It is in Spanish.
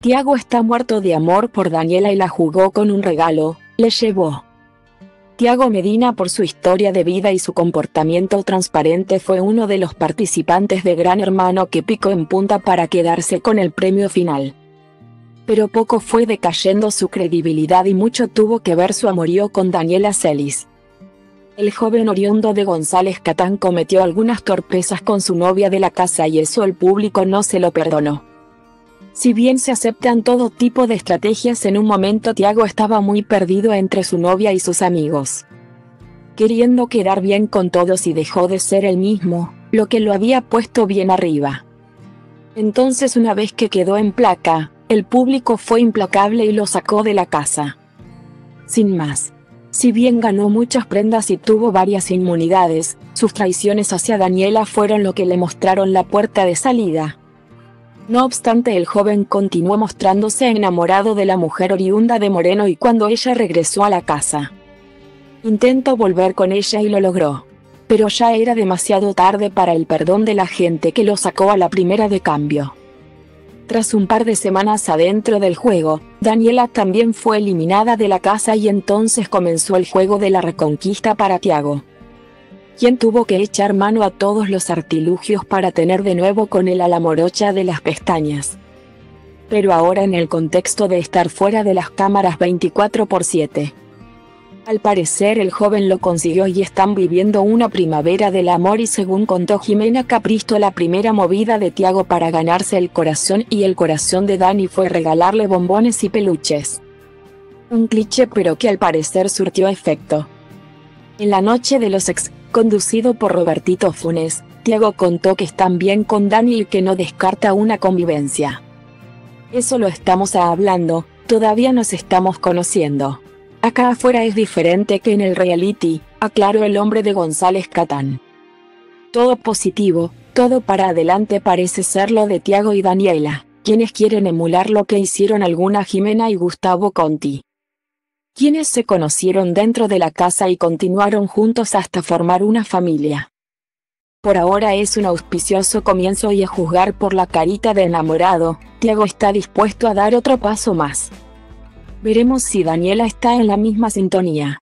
Thiago está muerto de amor por Daniela y la jugó con un regalo, le llevó. Thiago Medina, por su historia de vida y su comportamiento transparente, fue uno de los participantes de Gran Hermano que picó en punta para quedarse con el premio final. Pero poco fue decayendo su credibilidad y mucho tuvo que ver su amorío con Daniela Celis. El joven oriundo de González Catán cometió algunas torpezas con su novia de la casa y eso el público no se lo perdonó. Si bien se aceptan todo tipo de estrategias, en un momento Thiago estaba muy perdido entre su novia y sus amigos, queriendo quedar bien con todos, y dejó de ser el mismo, lo que lo había puesto bien arriba. Entonces, una vez que quedó en placa, el público fue implacable y lo sacó de la casa. Sin más. Si bien ganó muchas prendas y tuvo varias inmunidades, sus traiciones hacia Daniela fueron lo que le mostraron la puerta de salida. No obstante, el joven continuó mostrándose enamorado de la mujer oriunda de Moreno, y cuando ella regresó a la casa, intentó volver con ella y lo logró. Pero ya era demasiado tarde para el perdón de la gente, que lo sacó a la primera de cambio. Tras un par de semanas adentro del juego, Daniela también fue eliminada de la casa y entonces comenzó el juego de la reconquista para Thiago, quien tuvo que echar mano a todos los artilugios para tener de nuevo con él a la morocha de las pestañas. Pero ahora en el contexto de estar fuera de las cámaras 24/7. Al parecer el joven lo consiguió y están viviendo una primavera del amor, y según contó Jimena Capristo, la primera movida de Thiago para ganarse el corazón y el corazón de Dani fue regalarle bombones y peluches. Un cliché, pero que al parecer surtió efecto. En la noche de los ex, conducido por Robertito Funes, Thiago contó que están bien con Dani y que no descarta una convivencia. Eso lo estamos hablando, todavía nos estamos conociendo. Acá afuera es diferente que en el reality, aclaró el hombre de González Catán. Todo positivo, todo para adelante parece ser lo de Thiago y Daniela, quienes quieren emular lo que hicieron alguna Jimena y Gustavo Conti, quienes se conocieron dentro de la casa y continuaron juntos hasta formar una familia. Por ahora es un auspicioso comienzo y, a juzgar por la carita de enamorado, Thiago está dispuesto a dar otro paso más. Veremos si Daniela está en la misma sintonía.